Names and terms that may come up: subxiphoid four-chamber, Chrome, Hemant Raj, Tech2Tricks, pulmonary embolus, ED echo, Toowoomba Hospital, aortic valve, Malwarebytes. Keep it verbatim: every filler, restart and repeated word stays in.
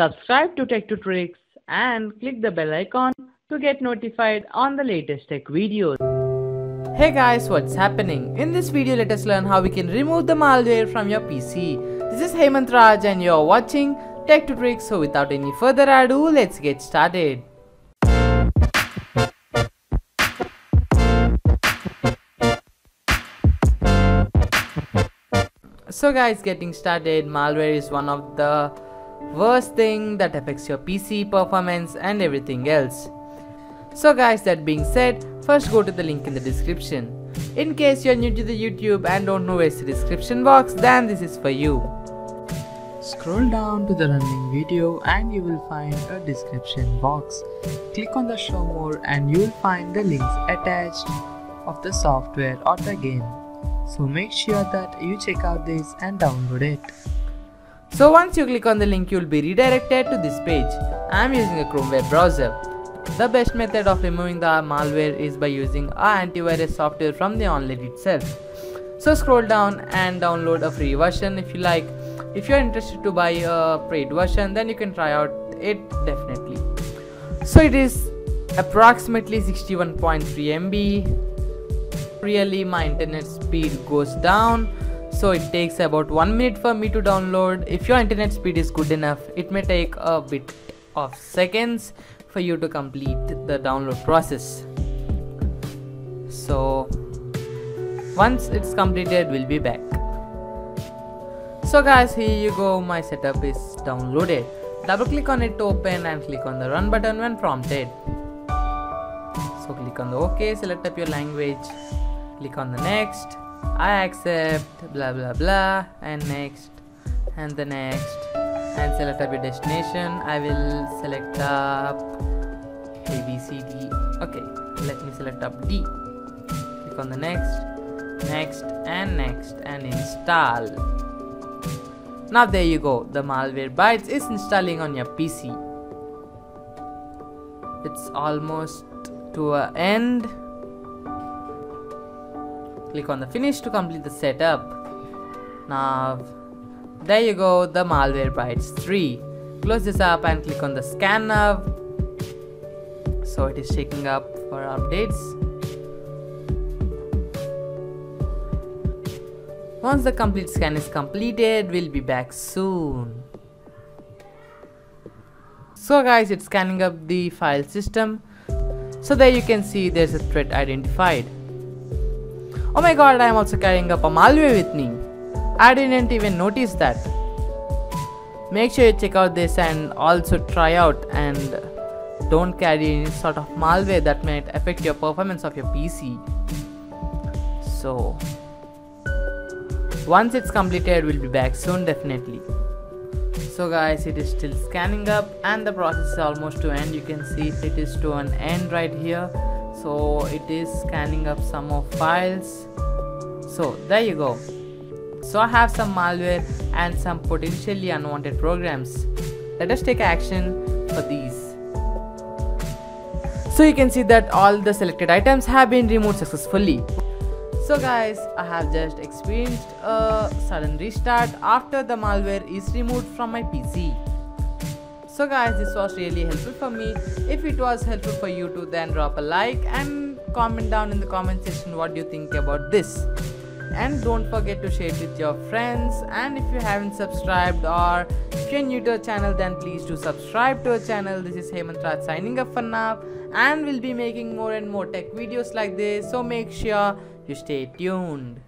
Subscribe to Tech two Tricks and click the bell icon to get notified on the latest tech videos. Hey guys, what's happening? In this video, let us learn how we can remove the malware from your P C. This is Hemant Raj and you're watching Tech two Tricks. So without any further ado, let's get started. So guys, getting started, malware is one of the worst thing that affects your P C performance and everything else. So guys, that being said, first go to the link in the description. In case you're new to the YouTube and don't know where's the description box, then this is for you. Scroll down to the running video and you will find a description box. Click on the show more and you will find the links attached of the software or the game. So make sure that you check out this and download it. So once you click on the link, you'll be redirected to this page. I'm using a Chrome web browser. The best method of removing the malware is by using our antivirus software from the online itself. So scroll down and download a free version if you like. If you're interested to buy a paid version, then you can try out it definitely. So it is approximately sixty-one point three megabytes. Really, my internet speed goes down. So it takes about one minute for me to download. If your internet speed is good enough, it may take a bit of seconds for you to complete the download process. So once it's completed, we'll be back. So guys, here you go, my setup is downloaded. Double click on it to open and click on the run button when prompted. So click on the OK, select up your language, click on the next, I accept, blah blah blah, and next, and the next, and select up your destination. I will select up A, B, C, D. Okay, let me select up D. Click on the next, next, and next, and install. Now there you go, the Malwarebytes is installing on your P C. It's almost to an end. Click on the finish to complete the setup. Now, there you go, the Malwarebytes three. Close this up and click on the scan nav. So it is shaking up for updates. Once the complete scan is completed, we'll be back soon. So guys, it's scanning up the file system. So there you can see there's a threat identified. Oh my god, I am also carrying up a malware with me. I didn't even notice that. Make sure you check out this and also try out, and don't carry any sort of malware that might affect your performance of your P C. So once it's completed, we'll be back soon definitely. So guys, it is still scanning up and the process is almost to end. You can see it is to an end right here. So it is scanning up some more files. So there you go. So I have some malware and some potentially unwanted programs. Let us take action for these. So you can see that all the selected items have been removed successfully. So guys, I have just experienced a sudden restart after the malware is removed from my P C. So guys, this was really helpful for me. If it was helpful for you too, then drop a like and comment down in the comment section what do you think about this. And don't forget to share it with your friends, and if you haven't subscribed or if you're new to our channel, then please do subscribe to our channel. This is Hemant Raj signing up for now, and we'll be making more and more tech videos like this, so make sure you stay tuned.